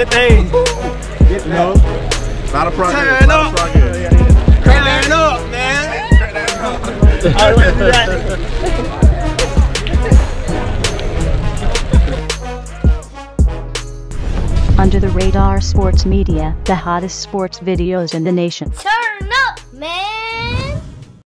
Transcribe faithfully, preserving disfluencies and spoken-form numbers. anything. Get no. Not a project. Turn up. Turn up, man. All right, let's do Under the Radar Sports Media, the hottest sports videos in the nation. Turn up, man!